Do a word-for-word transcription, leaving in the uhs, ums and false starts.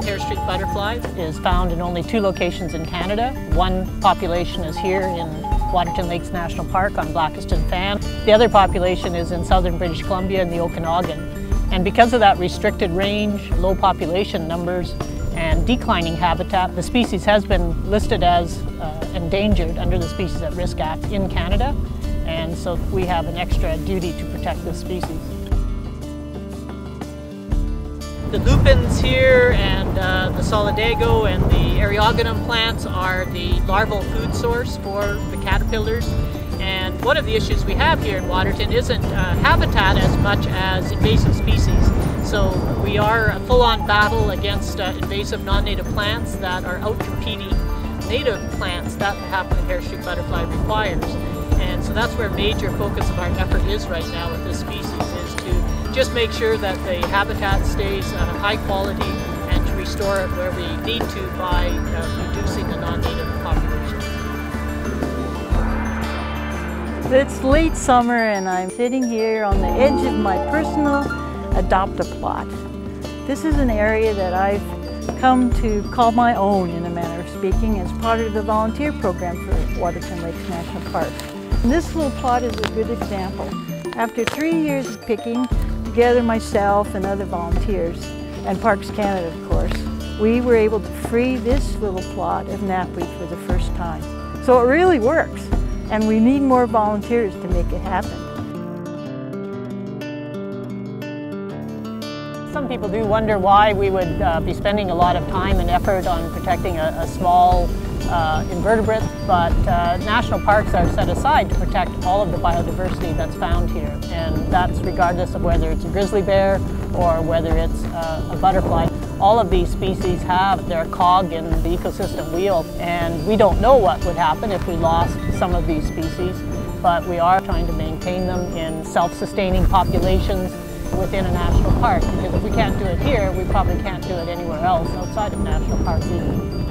Halfmoon Hairstreak butterfly is found in only two locations in Canada. One population is here in Waterton Lakes National Park on Blackiston Fan. The other population is in southern British Columbia in the Okanagan. And because of that restricted range, low population numbers, and declining habitat, the species has been listed as uh, endangered under the Species at Risk Act in Canada. And so we have an extra duty to protect this species. The lupins here and uh, the solidago and the eriogonum plants are the larval food source for the caterpillars. And one of the issues we have here in Waterton isn't uh, habitat as much as invasive species. So we are a full-on battle against uh, invasive non-native plants that are out-competing native plants that the Halfmoon Hairstreak butterfly requires. And so that's where major focus of our effort is right now with this species, is to just make sure that the habitat stays uh, high quality and to restore it where we need to by uh, reducing the non-native population. It's late summer and I'm sitting here on the edge of my personal adopt-a-plot. This is an area that I've come to call my own, in a manner of speaking, as part of the volunteer program for Waterton Lakes National Park. And this little plot is a good example. After three years of picking, together myself and other volunteers, and Parks Canada of course, we were able to free this little plot of Napweed for the first time. So it really works, and we need more volunteers to make it happen. Some people do wonder why we would uh, be spending a lot of time and effort on protecting a, a small Uh, invertebrates, but uh, national parks are set aside to protect all of the biodiversity that's found here, and that's regardless of whether it's a grizzly bear or whether it's uh, a butterfly. All of these species have their cog in the ecosystem wheel, and we don't know what would happen if we lost some of these species, but we are trying to maintain them in self-sustaining populations within a national park, because if we can't do it here, we probably can't do it anywhere else outside of national parks either.